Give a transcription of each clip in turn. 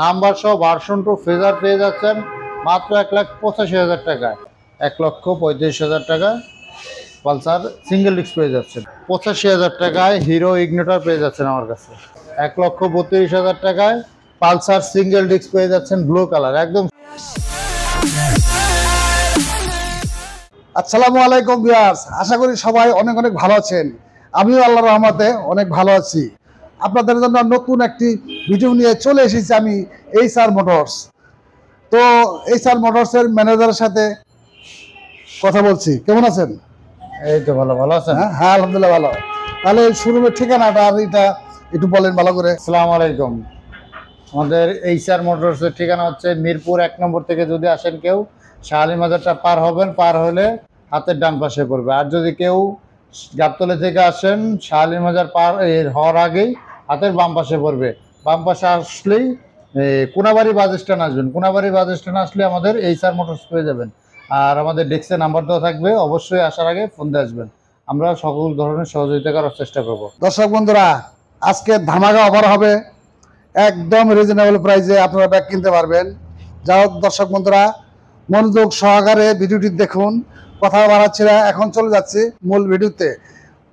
Number সহ version 2 phasor পেয়ে যাচ্ছেন মাত্র 1,85,000 টাকায়। 1,35,000 টাকা পালসার সিঙ্গেল ডিস্ক পেয়ে যাচ্ছেন। 85,000 টাকায় হিরো ইগনিটর পেয়ে যাচ্ছেন আমার কাছে। 1,32,000 টাকায় পালসার সিঙ্গেল ডিস্ক পেয়ে যাচ্ছেন ব্লু কালার একদম। আসসালামু আলাইকুম ভিউয়ার্স, আশা করি সবাই অনেক অনেক ভালো আছেন। আমিও আল্লাহর রহমতে অনেক ভালো আছি। আপনাদের জন্য নতুন একটি ভিডিও নিয়ে চলে এসেছি আমি এইচআর মোটরস। তো এইচআর মোটরসের ম্যানেজারের সাথে কথা বলছি। কেমন আছেন? এই তো ভালো। ভালো আছেন? হ্যাঁ আলহামদুলিল্লাহ ভালো। তাহলে শোরুমের ঠিকানাটা আর এটা একটু বলেন ভালো করে। আসসালামু আলাইকুম, আমাদের এইচআর মোটরসের ঠিকানা হচ্ছে মিরপুর 1 নম্বর থেকে যদি আসেন কেউ শাহালি মাজারটা পার হবেন, পার হলে হাতের ডান পাশে পড়বে। আর যদি কেউ গাবতলা থেকে আসেন শাহালি মাজার পার হওয়ার আগেই হাতের বাম পাশে পড়বে। বাম পাশে আসলেই কুনাবাড়ি বাজেস্টান আসবেন। কুনাবাড়ি বাজেস্টান আসলে আমাদের এইচআর মোটরস পেয়ে যাবেন। আর আমাদের ডেস্কে নাম্বার দেওয়া থাকবে, অবশ্যই আসার আগে ফোন দিয়ে আসবেন। আমরা সকল ধরনের সহযোগিতা করার চেষ্টা করব। দর্শক বন্ধুরা, আজকে ধামাকা অফার হবে, একদম রিজনেবল প্রাইসে আপনারা ব্যাগ কিনতে পারবেন। যা হোক দর্শক বন্ধুরা, মনোযোগ সহকারে ভিডিওটি দেখুন। কথা বাড়াচ্ছি না, এখন চলে যাচ্ছি মূল ভিডিওতে।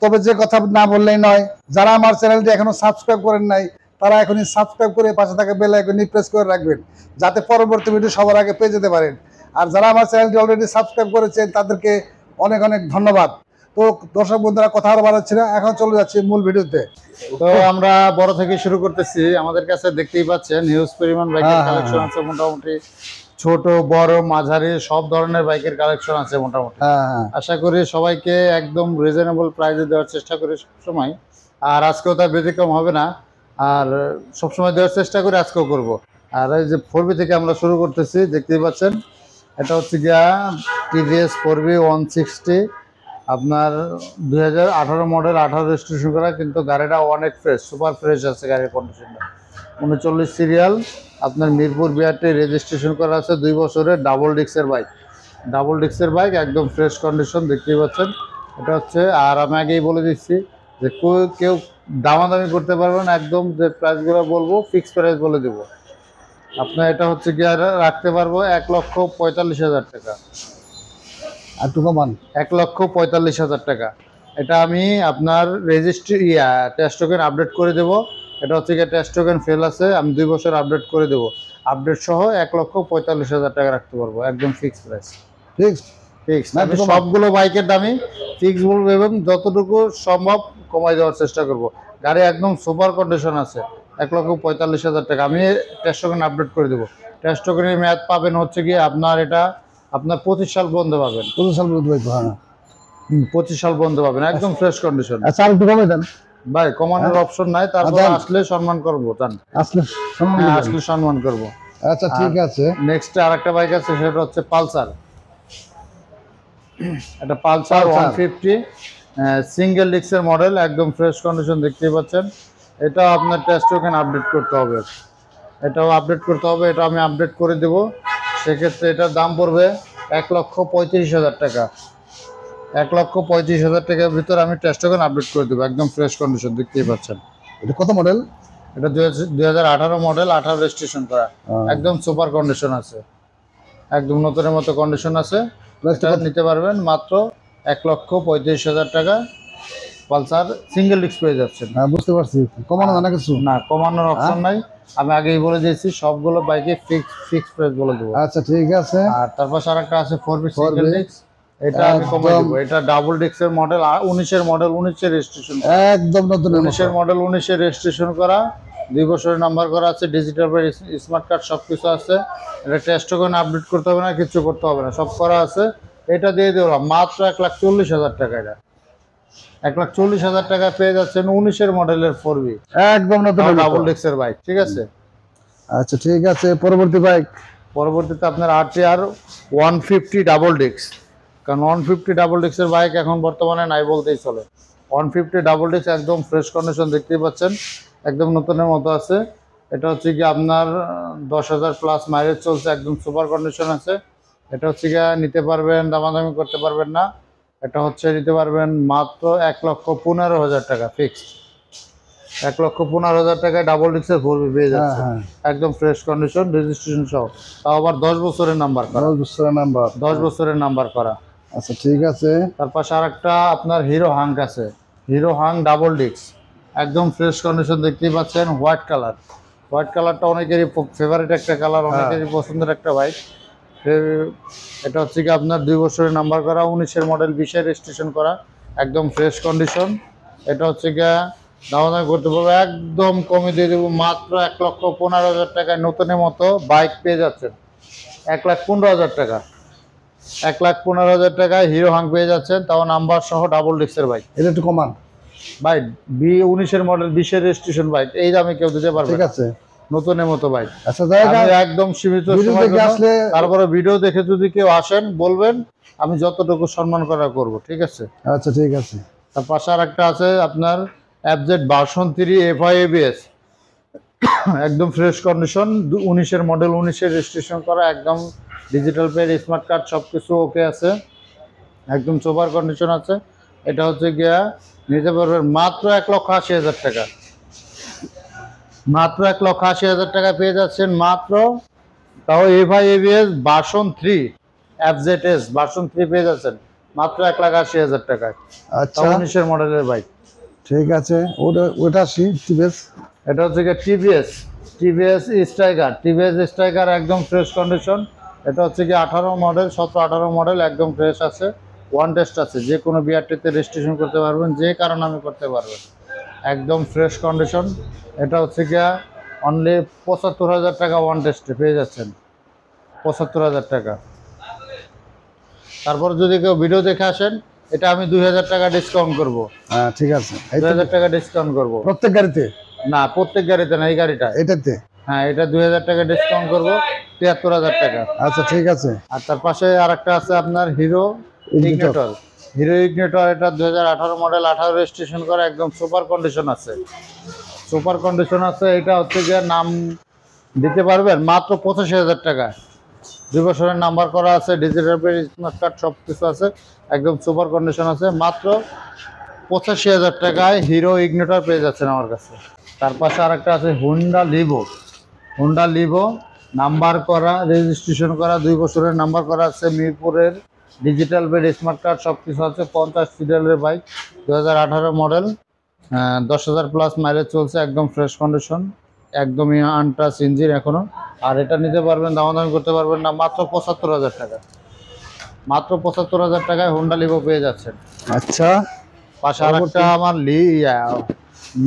তবে যে কথা না বললেই নয়, যারা আমার চ্যানেলটি এখনও সাবস্ক্রাইব করেন নাই তারা এখনই সাবস্ক্রাইব করে পাশে থাকা বেল আইকনটি প্রেস করে রাখবেন, যাতে পরবর্তী ভিডিও সবার আগে পেয়ে যেতে পারেন। আর যারা আমার চ্যানেলটি অলরেডি সাবস্ক্রাইব করেছেন তাদেরকে অনেক অনেক ধন্যবাদ। তো দর্শক বন্ধুরা, কথা আর বাড়াচ্ছি না, এখন চলে যাচ্ছি মূল ভিডিওতে। তো আমরা বড় থেকে শুরু করতেছি। আমাদের কাছে দেখতেই পাচ্ছেন হিউজ পরিমাণ বাইকের কালেকশন আছে। মোটামুটি ছোট বড় মাঝারি সব ধরনের বাইকের কালেকশন আছে মোটামুটি। আশা করি সবাইকে একদম রিজনেবল প্রাইসে দেওয়ার চেষ্টা করি সবসময়, আর আজকেও তার ব্যতিক্রম হবে না। আর সবসময় দেওয়ার চেষ্টা করি, আজকেও করব। আর এই যে 4B থেকে আমরা শুরু করতেছি, দেখতেই পাচ্ছেন এটা হচ্ছে গিয়া টিভিএস 4B 160 আপনার 2018 মডেল, 18 রেজিস্ট্রেশন করা, কিন্তু গাড়িটা অনেক ফ্রেশ, সুপার ফ্রেশ আছে গাড়ির কন্ডিশনটা। 39 সিরিয়াল আপনার মিরপুর 2 রেজিস্ট্রেশন করা আছে, 2 বছরের ডাবল ডিক্সের বাইক। ডাবল ডিক্সের বাইক একদম ফ্রেশ কন্ডিশন দেখতেই পাচ্ছেন। এটা হচ্ছে, আর আমি আগেই বলে দিচ্ছি যে কেউ দামাদামি করতে পারবেন, একদম যে প্রাইসগুলো বলবো ফিক্সড প্রাইস বলে দেবো আপনার। এটা হচ্ছে কি আর রাখতে পারবো 1,45,000 টাকা, আর একটু কমান 1,45,000 টাকা। এটা আমি আপনার টেস্ট টোকেন আপডেট করে দেবো। এটা হচ্ছে গিয়ে টেস্ট টোকেন ফেল আছে, আমি 2 বছর আপডেট করে দেবো। আপডেট সহ 1,45,000 টাকা রাখতে পারবো, একদম ফিক্সড প্রাইস। ফিক্সড ফিক্সড না, সবগুলো বাইকের দামই ফিক্সড বলবো এবং যতটুকু সম্ভব কমাই দেওয়ার চেষ্টা করব। গাড়ি একদম সুপার কন্ডিশন আছে। 1,45,000 টাকা আমি টেস্ট টোকেন আপডেট করে দেবো। টেস্ট টোকেনের মেয়াদ পাবেন হচ্ছে গিয়ে আপনার, এটা আপনার 25 সাল বন্ধ পাবেন। 25 সাল বন্ধ পাবেন, 25 সাল বন্ধ পাবেন, একদম ফ্রেশ কন্ডিশন। আচ্ছা একটু কমাই দেন ভাই, কমানোর অপশন নাই। তারপর আসলে সম্মান করবো, আসলে সম্মান করবো। আচ্ছা ঠিক আছে, নেক্সট আর একটা বাইক আছে, সেটা হচ্ছে পালসার। এটা পালসার 150 সিঙ্গেল ডিস্কের মডেল, একদম ফ্রেশ কন্ডিশন দেখতেই পাচ্ছেন। এটা আপনার টেস্ট টোকেন আপডেট করতে হবে, এটাও আপডেট করতে হবে। এটা আমি আপডেট করে দেবো, সেক্ষেত্রে এটার দাম পড়বে 1,35,000 টাকা। 1,35,000 টাকার ভিতরে আমি টেস্ট টোকেন আপডেট করে দেবো, একদম ফ্রেশ কন্ডিশন দেখতেই পাচ্ছেন। এটা কত মডেল? এটা 2018 মডেল, 18 রেজিস্ট্রেশন করা, একদম সুপার কন্ডিশন আছে, একদম নতুনের মতো কন্ডিশন আছে। নিতে পারবেন মাত্র 1,35,000 টাকা পালসার সিঙ্গেল ডিস্ক পেয়ে যাচ্ছেন। বুঝতে পারছি, কমানো না কিছু না, কমানোর অপশন নাই। আমি আগেই বলে দিয়েছি সবগুলো বাইকে ফিক্সড প্রাইস বলে দেবো। আচ্ছা ঠিক আছে। আর তারপর আরেকটা আছে 4B সিঙ্গেল ডিস্ক, এটা আমি কমাই দেবো। এটা ডাবল ডিস্কের মডেল, 19 এর মডেল, 19 এর রেজিস্ট্রেশন, একদম নতুন 19 এর মডেল, 19 এর রেজিস্ট্রেশন করা, 2 বছরের নাম্বার করা আছে, ডিজিটাল স্মার্ট কার্ড সবকিছু আছে। এটা টেস্ট টোকেন আপডেট করতে হবে না, কিছু করতে হবে না, সব করা আছে। এটা দিয়ে দেবো মাত্র 1,40,000 টাকা। এটা 1,40,000 টাকা পেয়ে যাচ্ছেন 19 এর মডেলের 4B, একদম নতুন ডাবল ডিস্কের বাইক। ঠিক আছে, আচ্ছা ঠিক আছে। পরবর্তী বাইক, পরবর্তীতে আপনার RTR 150 ডাবল ডিস্ক, কারণ 150 ডাবল ডিস্কের বাইক এখন বর্তমানে নাই বলতেই চলে। 150 ডাবল ডিস্ক একদম ফ্রেশ কন্ডিশন দেখতেই পাচ্ছেন, একদম নতুনের মতো আছে। এটা হচ্ছে কি আপনার 10,000 প্লাস মাইলেজ চলছে, একদম সুপার কন্ডিশন আছে। এটা হচ্ছে কি নিতে পারবেন, দামাদামি করতে পারবেন না। এটা হচ্ছে নিতে পারবেন মাত্র 1,15,000 টাকা ফিক্সড। 1,15,000 টাকায় ডাবল ডিক্সের 4B পেয়ে যাচ্ছে, একদম ফ্রেশ কন্ডিশন, রেজিস্ট্রেশন সহ, তাও আবার 10 বছরের নাম্বার করা, 10 বছরের নাম্বার করা। আচ্ছা ঠিক আছে। তারপর আরেকটা আপনার হিরো হাং আছে, হিরো হাং ডাবল ডিক্স, একদম ফ্রেশ কন্ডিশন দেখতেই পাচ্ছেন, হোয়াইট কালার। হোয়াইট কালারটা অনেকেরই ফেভারিট একটা কালার, অনেকেরই পছন্দের একটা বাইক। এটা হচ্ছে কি আপনার 2 বছরের নাম্বার করা, 19-এর মডেল, 20-এর রেজিস্ট্রেশন করা, একদম ফ্রেশ কন্ডিশন। এটা হচ্ছে গিয়ে দামাদামি করতে পারবো, একদম কমে দিয়ে দেবো, মাত্র 1,15,000 টাকায় নতুনের মতো বাইক পেয়ে যাচ্ছেন। 1,15,000 টাকা, 1,15,000 টাকায় হিরো হাং পেয়ে যাচ্ছেন, তাও নাম্বার সহ ডাবল ডিক্সের বাইক। এটা একটু কমান বাইক, 19-এর মডেল, 20-এর রেজিস্ট্রেশন বাইক, এই দামে কেউ দিতে পারবে। ঠিক আছে, নতুনের মতো বাইক। আচ্ছা একদম সীমিত সময়, তারপরে ভিডিও দেখে যদি কেউ আসেন বলবেন, আমি যতটুকু সম্মান করা করব। ঠিক আছে, আচ্ছা ঠিক আছে। তার পাশে আর একটা আছে আপনার FZ ভার্সন 3 FI ABS, একদম ফ্রেশ কন্ডিশন, 19-এর মডেল, 19-এর রেজিস্ট্রেশন করা, একদম ডিজিটাল পেড, স্মার্ট কার্ড, সব কিছু ওকে আছে, একদম সোবার কন্ডিশন আছে। এটা হচ্ছে গিয়া নিতে পারবেন মাত্র 1,80,000 টাকা, মাত্র 1,80,000 টাকা পেয়ে যাচ্ছেন মাত্র, তাও FI ABS version 3 FZS version 3 পেয়ে যাচ্ছেন মাত্র 1,80,000 টাকায়। আচ্ছা 19-এর মডেলের বাইক। ঠিক আছে, ওটা TVS, এটা হচ্ছে কি TVS স্ট্রাইকার, TVS স্ট্রাইকার একদম ফ্রেশ কন্ডিশন। এটা হচ্ছে কি 18 মডেল, 17-18 মডেল, একদম ফ্রেশ আছে, ওয়ান টেস্ট আছে, যে কোনো বিআরটিতে রেজিস্ট্রেশন করতে পারবেন, যে কারণে আমি করতে পারবেন, একদম ফ্রেশ কন্ডিশন। এটা হচ্ছে কি অনলি 75,000 টাকা ওয়ান টেস্টে পেয়ে যাচ্ছেন, 75,000 টাকা। তারপর যদি কেউ ভিডিও দেখে আসেন, এটা আমি 2,000 টাকা ডিসকাউন্ট করবো। হ্যাঁ ঠিক আছে, 2,000 টাকা ডিসকাউন্ট করবো প্রত্যেক গাড়িতে, না প্রত্যেক গাড়িতে না, এই গাড়িটা এটাতে, হ্যাঁ এটা 2,000 টাকা ডিসকাউন্ট করবো, 73,000 টাকা। আচ্ছা ঠিক আছে। আর তার পাশে আর একটা আছে আপনার হিরো ইগনিটর, এটা 2018 মডেল, 18 রেজিস্ট্রেশন করা, একদম সুপার কন্ডিশন আছে, সুপার কন্ডিশন আছে। এটা হচ্ছে যে নাম দিতে পারবেন মাত্র 85,000 টাকা, 2 বছরের নাম্বার করা আছে, ডিজিটাল স্মার্ট কার্ড সব কিছু আছে, একদম সুপার কন্ডিশন আছে, মাত্র 85,000 টাকায় হিরো ইগনিটর পেয়ে যাচ্ছেন আমার কাছে। তার পাশে আর একটা আছে হোন্ডা লিভো, নাম্বার করা, রেজিস্ট্রেশন করা, 2 বছরের নাম্বার করা আছে, মিরপুরের ডিজিটাল বেড, স্মার্ট কার্ড সব কিছু আছে, 50 সিরিয়ালের বাইক, 2018 মডেল, 10,000 প্লাস মাইলেজ চলছে, একদম ফ্রেশ কন্ডিশন, একদমই আনটাচ ইঞ্জিন এখনও। আর এটা নিতে পারবেন, দামাদামি করতে পারবেন না, মাত্র 75,000 টাকা, মাত্র 75,000 টাকায় হোন্ডা লিভো পেয়ে যাচ্ছেন। আচ্ছা পাশে আরেকটা আমার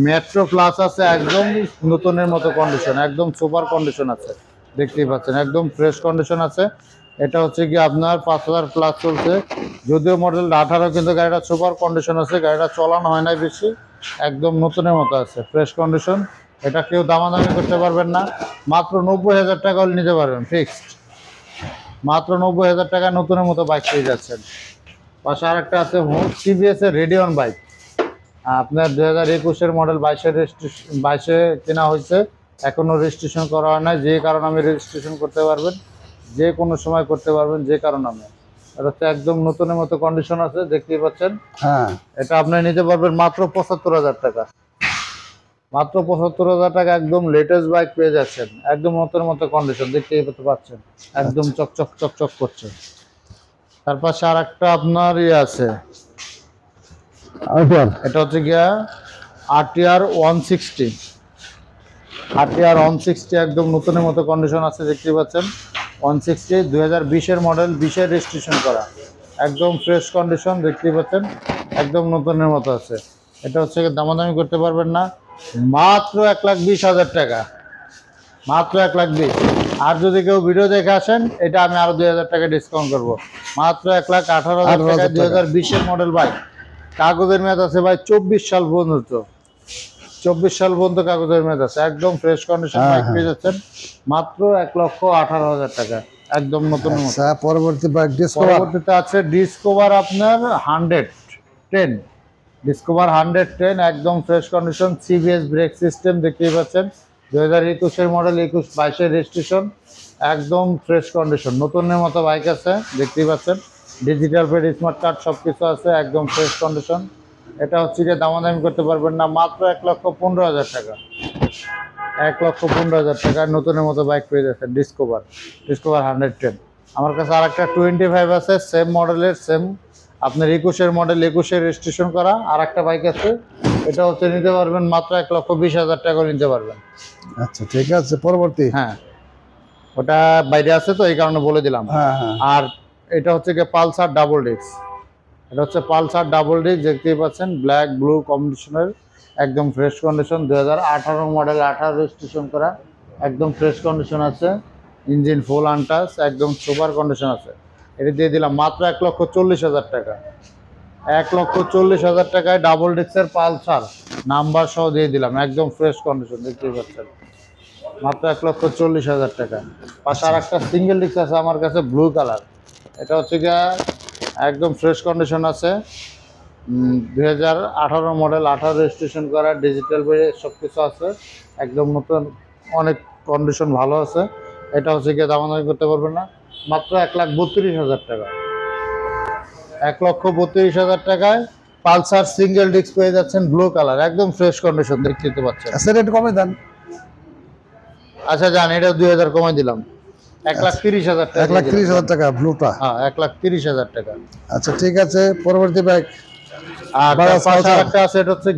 মেট্রো প্লাস আছে, একদম নতুনের মতো কন্ডিশন, একদম সুপার কন্ডিশন আছে, দেখতেই পাচ্ছেন একদম ফ্রেশ কন্ডিশন আছে। এটা হচ্ছে কি আপনার 5,000 প্লাস চলছে, যদিও মডেলটা 18, কিন্তু গাড়িটা সুপার কন্ডিশন আছে, গাড়িটা চলানো হয় নাই বেশি, একদম নতুনের মতো আছে, ফ্রেশ কন্ডিশন। এটা কেউ দামাদামি করতে পারবেন না, মাত্র 90,000 টাকা হলে নিতে পারবেন ফিক্সড, মাত্র 90,000 টাকা নতুনের মতো বাইক পেয়ে যাচ্ছেন। পাশে আর একটা আছে টিভিএসের রেডিয়ন বাইক, আপনার 2021-এর মডেল, 22-এ কেনা হয়েছে, এখনও রেজিস্ট্রেশন করা হয় না, যে কারণে আমি রেজিস্ট্রেশন করতে পারবেন, যে কোনো সময় করতে পারবেন, যে কারণে আমি। এটা হচ্ছে একদম নতুনের মতো কন্ডিশন আছে, দেখতেই পাচ্ছেন। হ্যাঁ এটা আপনি নিতে পারবেন মাত্র 75,000 টাকা, মাত্র 75,000 টাকা, একদম লেটেস্ট বাইক পেয়ে যাচ্ছেন, একদম নতুনের মতো কন্ডিশন, দেখতেই পাচ্ছেন একদম চকচক চকচক করছে। তার পাশে আর একটা আপনার আছে, এটা হচ্ছে গিয়া RTR 160, একদম নতুনের মতো কন্ডিশন আছে, দেখতেই পাচ্ছেন 160, 2020-এর মডেল, 20-এর রেজিস্ট্রেশন করা, একদম ফ্রেশ কন্ডিশন, দেখতেই পাচ্ছেন একদম নতুনের মতো আছে। এটা হচ্ছে দামাদামি করতে পারবেন না, মাত্র 1,20,000 টাকা, মাত্র 1,20,000। আর যদি কেউ ভিডিও দেখে আসেন, এটা আমি আরও 2,000 টাকা ডিসকাউন্ট করবো, মাত্র 1,18,000 টাকা, 2020-এর মডেল বাইক, কাগজের মেয়াদ আছে ভাই 24 সাল পর্যন্ত, 24 সাল পর্যন্ত কাগজের মেয়াদ আছে, একদম ফ্রেশ কন্ডিশন বাইক পেয়ে যাচ্ছেন মাত্র 1,18,000 টাকা, একদম নতুন। পরবর্তীতে আছে ডিসকভার আপনার 110, ডিসকভার 110, একদম fresh condition, CBS brake system, দেখতেই পাচ্ছেন 2021-এর মডেল, 22-এর রেজিস্ট্রেশন, একদম ফ্রেশ কন্ডিশন, নতুনের মতো বাইক আছে, দেখতেই পাচ্ছেন ডিজিটাল পেড, স্মার্ট কার্ড সব কিছু আছে, একদম ফ্রেশ কন্ডিশন। এটা হচ্ছে যে দামাদামি করতে পারবেন না, মাত্র 1,15,000 টাকা। 1,15,000 টাকা নতুনের মতো বাইক পেয়ে যাচ্ছে ডিসকভার 110। আমার কাছে আর একটা 25 আছে, সেম মডেলের, সেম আপনার 21-এর মডেল, 21-এর রেজিস্ট্রেশন করা। আর একটা বাইক আছে, এটা হচ্ছে নিতে পারবেন মাত্র 1,20,000 টাকা নিতে পারবেন। আচ্ছা ঠিক আছে, পরবর্তী। হ্যাঁ, ওটা বাইরে আছে তো এই কারণে বলে দিলাম। আর এটা হচ্ছে কি পালসার ডাবল ডিস্ক। এটা হচ্ছে পালসার ডাবল ডিস্ক, দেখতেই পাচ্ছেন ব্ল্যাক ব্লু কন্ডিশনের, একদম ফ্রেশ কন্ডিশন, 2018 মডেল, 18 রেজিস্ট্রেশন করা, একদম ফ্রেশ কন্ডিশন আছে, ইঞ্জিন ফুল আনটাচ, একদম সুপার কন্ডিশন আছে। এটা দিয়ে দিলাম মাত্র 1,40,000 টাকা। 1,40,000 টাকায় ডাবল ডিস্কের পালসার নাম্বার সহ দিয়ে দিলাম, একদম ফ্রেশ কন্ডিশন, দেখতেই পাচ্ছেন মাত্র 1,40,000 টাকা। পাশে আর একটা সিঙ্গেল ডিস্ক আছে আমার কাছে, ব্লু কালার। এটা হচ্ছে গিয়া একদম ফ্রেশ কন্ডিশন আছে, 2018 মডেল, 18 রেজিস্ট্রেশন করা, ডিজিটাল বইয়ে সব কিছু আছে, একদম নতুন, অনেক কন্ডিশন ভালো আছে। এটা হচ্ছে গিয়ে দামাদামি করতে পারবেন না, মাত্র 1,32,000 টাকা। 1,32,000 টাকায় পালসার সিঙ্গেল ডিস্ক পেয়ে যাচ্ছেন, ব্লু কালার, একদম ফ্রেশ কন্ডিশন, দেখতে পাচ্ছেন। স্যার এটা কমে দেন। আচ্ছা জান, এটা 2,000 কমে দিলাম, 1,30,000 টাকা। 1,30,000 টাকা ব্লুটা। হ্যাঁ, 1,30,000 টাকা। আচ্ছা ঠিক আছে, পরবর্তী বাইক। আর একটা আছে, এটা হচ্ছে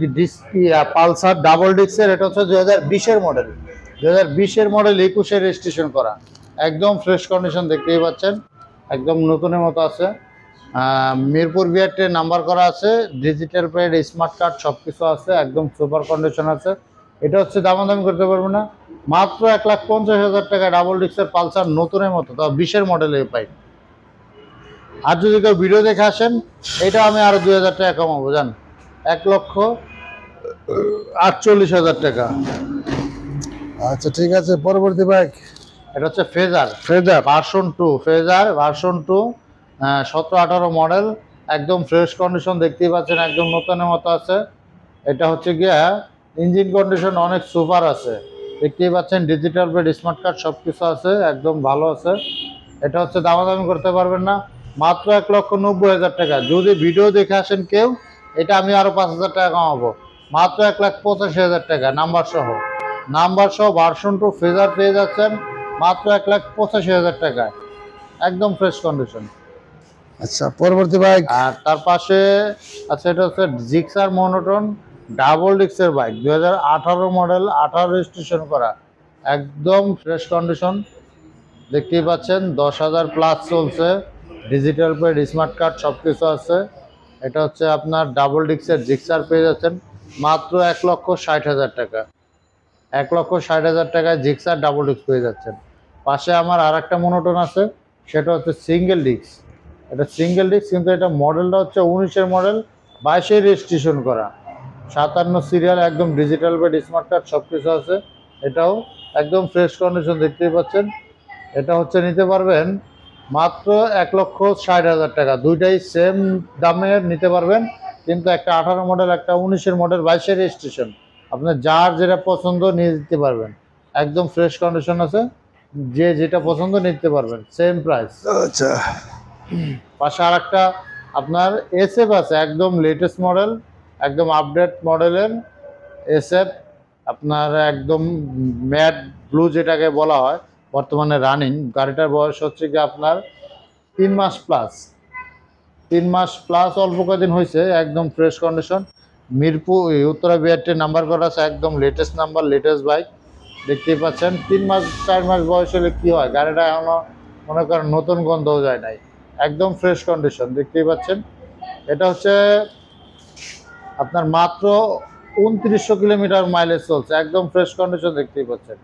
পালসার ডাবল ডিস্কের। এটা হচ্ছে 2020-এর মডেল, 2020-এর মডেল, 21-এর রেজিস্ট্রেশন করা, একদম ফ্রেশ কন্ডিশন, দেখতেই পাচ্ছেন একদম নতুনের মতো আছে। মিরপুর বিআরটির নাম্বার করা আছে, ডিজিটাল প্লেট, স্মার্ট কার্ড সব কিছু আছে, একদম সুপার কন্ডিশন আছে। এটা হচ্ছে দামাদামি করতে পারবো না, মাত্র 1,50,000 টাকা ডাবল ডিস্কের পালসার, নতুনের মতো, তা 20-এর মডেলের বাইক। আর যদি কেউ ভিডিও দেখে আসেন, এটা আমি আরও 2,000 টাকা কমাবো জান, 1,48,000 টাকা। আচ্ছা ঠিক আছে, পরবর্তী বাইক। এটা হচ্ছে ফেজার ভার্সন 2, 17-18 মডেল, একদম ফ্রেশ কন্ডিশন, দেখতেই পাচ্ছেন একদম নতুনের মতো আছে। এটা হচ্ছে গিয়া ইঞ্জিন কন্ডিশন অনেক সুপার আছে, দেখতেই পাচ্ছেন ডিজিটাল প্লেট, স্মার্ট কার্ড সব কিছু আছে, একদম ভালো আছে। এটা হচ্ছে দামাদামি করতে পারবেন না, মাত্র 1,90,000 টাকা। যদি ভিডিও দেখে আসেন কেউ, এটা আমি আরও 5,000 টাকা কমাবো, মাত্র 1,85,000 টাকা নাম্বার সহ ভার্সন 2 ফেজার পেয়ে যাচ্ছেন মাত্র 1,85,000 টাকায়, একদম ফ্রেশ কন্ডিশন। আচ্ছা পরবর্তী বাইক। আর তার পাশে আছে, এটা হচ্ছে জিক্সার মনোটন ডাবল ডিস্কের বাইক, 2018 মডেল, 18 রেজিস্ট্রেশন করা, একদম ফ্রেশ কন্ডিশন, দেখতেই পাচ্ছেন 10,000+ চলছে, ডিজিটাল প্লেট, স্মার্ট কার্ড সব কিছু আছে। এটা হচ্ছে আপনার ডাবল ডিস্কের জিক্সার পেয়ে যাচ্ছেন মাত্র 1,60,000 টাকা। 1,60,000 টাকায় জিক্সার ডাবল ডিস্ক পেয়ে যাচ্ছেন। পাশে আমার আর একটা মনোটন আছে, সেটা হচ্ছে সিঙ্গেল ডিস্ক। এটা সিঙ্গেল ডিস্ক, কিন্তু এটা মডেলটা হচ্ছে 19-এর মডেল, 22-এর রেজিস্ট্রেশন করা, 57 সিরিয়াল, একদম ডিজিটাল প্লেট, স্মার্ট কার্ড সব কিছু আছে, এটাও একদম ফ্রেশ কন্ডিশন, দেখতেই পাচ্ছেন। এটা হচ্ছে নিতে পারবেন মাত্র 1,60,000 টাকা। দুইটাই সেম দামে নিতে পারবেন, কিন্তু একটা 18 মডেল, একটা 19-এর মডেল, 22-এর রেজিস্ট্রেশন, আপনার যার যেটা পছন্দ নিয়ে নিতে পারবেন, একদম ফ্রেশ কন্ডিশন আছে, যে যেটা পছন্দ নিতে পারবেন, সেম প্রাইস। আচ্ছা পাশে আর একটা আপনার এসএফ আছে, একদম লেটেস্ট মডেল, একদম আপডেট মডেলের এসএফ, আপনার একদম ম্যাট ব্লু যেটাকে বলা হয়, বর্তমানে রানিং। গাড়িটার বয়স হচ্ছে কি আপনার 3 মাস প্লাস, অল্প কয়েকদিন হয়েছে, একদম ফ্রেশ কন্ডিশন। মিরপুর উত্তরা বিআরটির নাম্বার করা আছে, একদম লেটেস্ট নাম্বার, লেটেস্ট বাইক, দেখতেই পাচ্ছেন। 3-4 মাস বয়স হলে কী হয়, গাড়িটা এখনও মনে করেন নতুন গন্ধও যায় নাই, একদম ফ্রেশ কন্ডিশন, দেখতেই পাচ্ছেন। এটা হচ্ছে আপনার মাত্র 2900 কিলোমিটার মাইলেজ চলছে, একদম ফ্রেশ কন্ডিশন, দেখতেই পাচ্ছেন।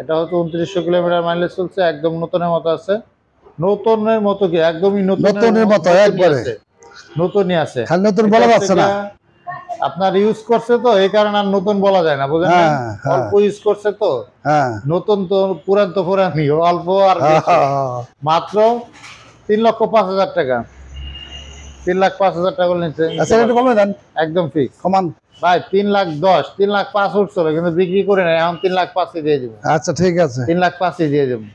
এটা হচ্ছে 2900 কিলোমিটার মাইলেজ চলছে, একদম নতুনের মতো আছে। নতুনের মতো কি, একদমই নতুনের মতো, একবারে নতুনই আছে, নতুন বলা যাচ্ছে না, আপনার ইউজ করছে তো এই কারণে আর নতুন বলা যায় না, বুঝলেন, অল্প ইউজ করছে তো। নতুন তো পুরান তো পুরানি, অল্প। আর মাত্র 3,05,000 টাকা। 3,05,000 টাকা নিচ্ছেন, একদম ফিক্স কমান ভাই। 3,10,000, 3,05,000 উঠছিল, কিন্তু বিক্রি করে নাই, এখন 3,05,000 দিয়ে দেবো। আচ্ছা ঠিক আছে, 3,05,000 দিয়ে দেবো।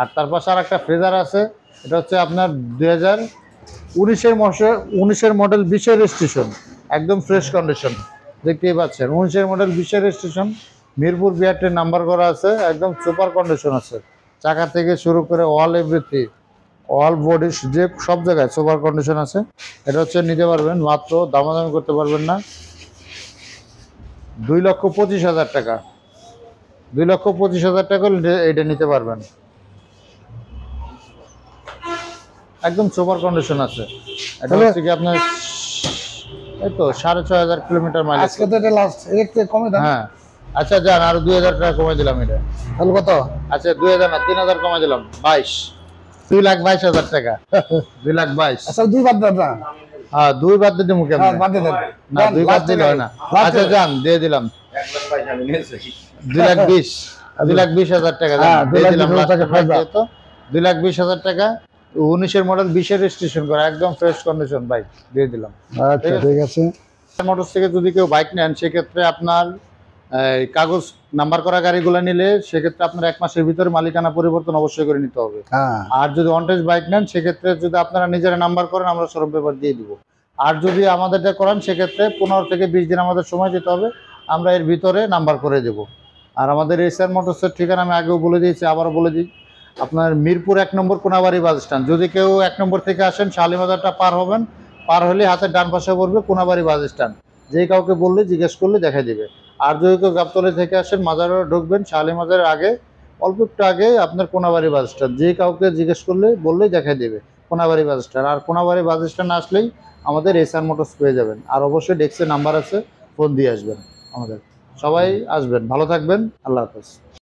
আর তারপর আর একটা ফেজার আছে, এটা হচ্ছে আপনার 2019-এর মডেল, 20-এর রেজিস্ট্রেশন, একদম ফ্রেশ কন্ডিশন দেখতেই পাচ্ছেন। 19 মডেল 20 রেজিস্ট্রেশন, মিরপুর বিআরটির নাম্বার করা আছে, একদম সুপার কন্ডিশন আছে। চাকা থেকে শুরু করে অল এভরিথিং, অল বডি, যে সব জায়গায় সুপার কন্ডিশন আছে। এটা হচ্ছে নিতে পারবেন, মাত্র দামাদামি করতে পারবেন না, 2,25,000 টাকা, 2,25,000 টাকা এটা নিতে পারবেন। একদম সুপার কন্ডিশন আছে। এটা হচ্ছে কি আপনার এই তো 6,500 কিলোমিটার মাইলেজ। আজকে তো এটা লাস্ট, এর থেকে কমে দাম। হ্যাঁ আচ্ছা জান, আর 2,000 টাকা কমাই দিলাম। এটা তাহলে কত? আচ্ছা 2,000 না, 3,000 কমাই দিলাম, 22, 2,22,000 টাকা, 2,22,000। আচ্ছা দুই বাদ দাও না। হ্যাঁ দুই বাদ দিতে মুখে না, বাদ দেন না, দুই বাদ দিলে হয় না। আচ্ছা জান দিয়ে দিলাম 1,22,000 আমি নিয়েছি, 2,20,000, 2,20,000 টাকা। হ্যাঁ 2,20,000 টাকা ফাইল দাও, 2,20,000 টাকা। 19 এর মডেল 20 এর রেজিস্ট্রেশন করা, একদম ফ্রেশ কন্ডিশন বাইক দিয়ে দিলাম। আচ্ছা ঠিক আছে। মোটরস থেকে যদি কেউ বাইক নেন, সেক্ষেত্রে আপনার কাগজ নাম্বার করা গাড়িগুলো নিলে সেক্ষেত্রে আপনার 1 মাসের ভিতরে মালিকানা পরিবর্তন অবশ্যই করে নিতে হবে। আর যদি অনটেজ বাইক নেন, সেক্ষেত্রে যদি আপনারা নিজেরা নাম্বার করেন, আমরা শোরুম পেপার দিয়ে দিব। আর যদি আমাদেরটা করান, সেক্ষেত্রে 15 থেকে 20 দিন আমাদের সময় দিতে হবে, আমরা এর ভিতরে নাম্বার করে দেব। আর আমাদের এস.আর মোটরসের ঠিকানা আমি আগেও বলে দিয়েছি, আবারও বলে দিই, আপনার মিরপুর 1 নম্বর কোনাবাড়ি বাসস্ট্যান্ড। যদি কেউ 1 নম্বর থেকে আসেন, শালিবাজারটা পার হবেন, পার হলে হাতের ডান পাশে পড়বে কোনাবাড়ি বাসস্ট্যান্ড। যে কাউকে বললে, জিজ্ঞেস করলে দেখা দেবে। আর যদি কেউ গাবতলী থেকে আসেন, মাজারে ঢুকবেন, শালিবাজারের আগে অল্প একটু আগে আপনার কোনাবাড়ি বাসস্ট্যান্ড। যে কাউকে জিজ্ঞেস করলে, বললেই দেখা দেবে কোনাবাড়ি বাসস্ট্যান্ড। আর কোনাবাড়ি বাসস্ট্যান্ড আসলেই আমাদের এস.আর মোটরস পেয়ে যাবেন। আর অবশ্যই ডেস্কের নাম্বার আছে, ফোন দিয়ে আসবেন। আমাদের সবাই আসবেন, ভালো থাকবেন, আল্লাহ হাফেজ।